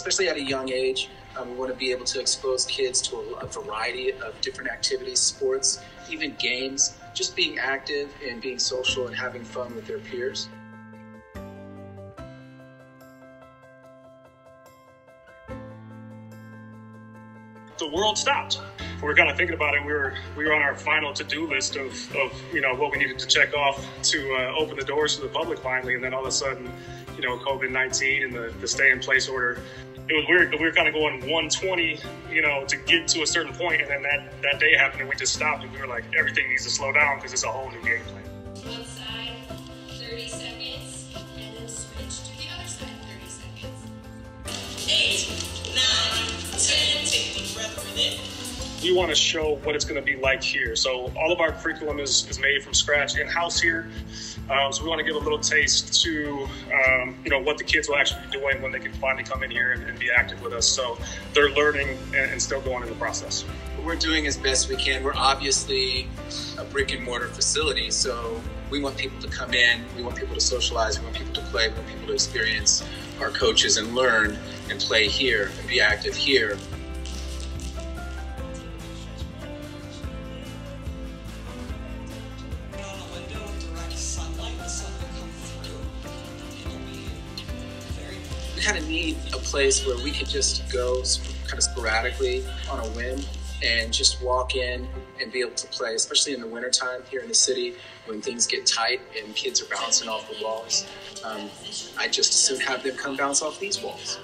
especially at a young age. We want to be able to expose kids to a variety of different activities, sports, even games, just being active and being social and having fun with their peers. The world stopped. We were kind of thinking about it. We were on our final to-do list of what we needed to check off to open the doors to the public finally, and then all of a sudden, COVID-19 and the stay-in-place order. It was weird, but we were kind of going 120, to get to a certain point, and then that day happened, and we just stopped, and we were like, everything needs to slow down because it's a whole new game plan. One side, 30 seconds, and then switch to the other side, 30 seconds. 8, 9, 10, take a deep breath, breathe in. We want to show what it's going to be like here. So all of our curriculum is made from scratch in-house here. So we want to give a little taste to what the kids will actually be doing when they can finally come in here and be active with us. So they're learning and still going in the process. What we're doing as best we can. We're obviously a brick and mortar facility, so we want people to come in, we want people to socialize, we want people to play, we want people to experience our coaches and learn and play here and be active here. We kind of need a place where we could just go kind of sporadically on a whim and just walk in and be able to play, especially in the wintertime here in the city when things get tight and kids are bouncing off the walls. I just as soon have them come bounce off these walls.